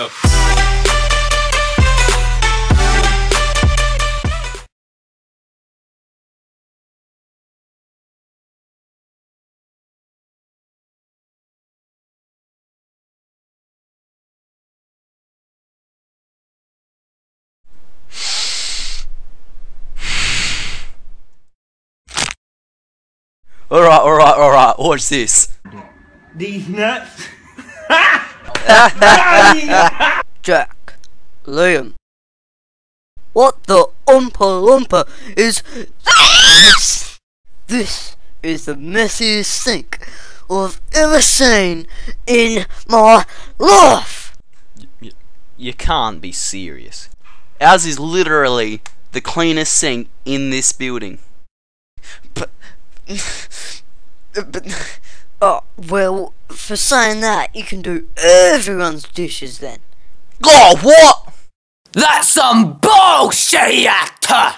go. Alright, watch this. These nuts. Jack Liam. What the umpa-lumpa is this? This is the messiest sink I've ever seen in my life. You can't be serious. Ours is literally the cleanest sink in this building. But oh, well, for saying that, you can do everyone's dishes then. Oh, what? That's some bullshit, actor!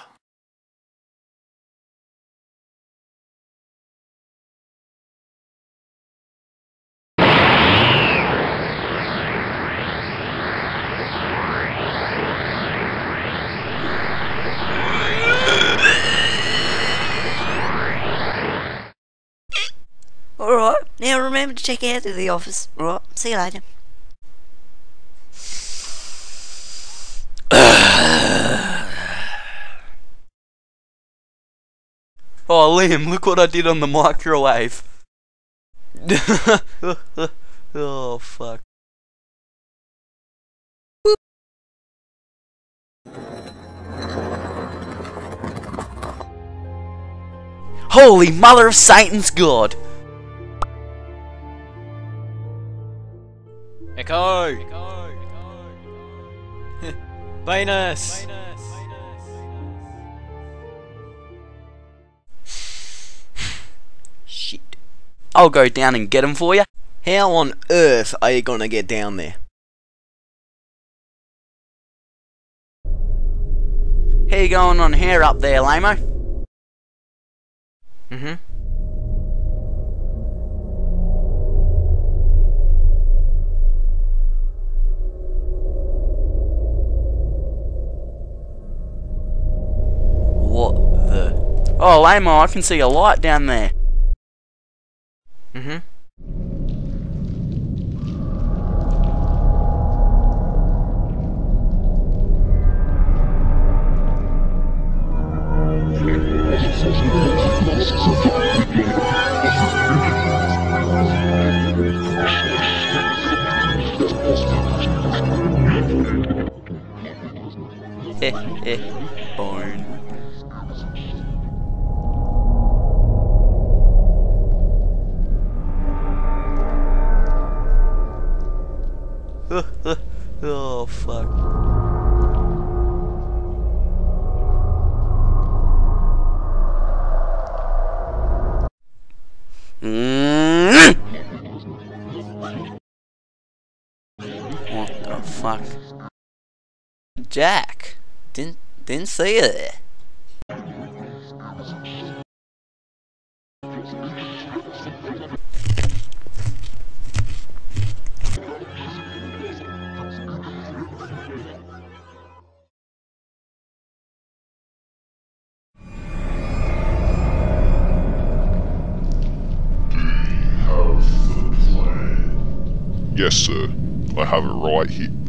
Alright, now remember to check out of the office. Alright, see you later. Oh, Liam, look what I did on the microwave. Oh, fuck. Holy mother of Satan's God! Echo! Echo. Venus! Shit. I'll go down and get him for you. How on earth are you gonna get down there? How you going on here up there, lame-o? Mm-hmm. Oh, lame-o, I can see a light down there. Mm-hmm. Born. Oh, fuck. What the fuck? Jack, didn't see you there. Yes, sir. I have it right here.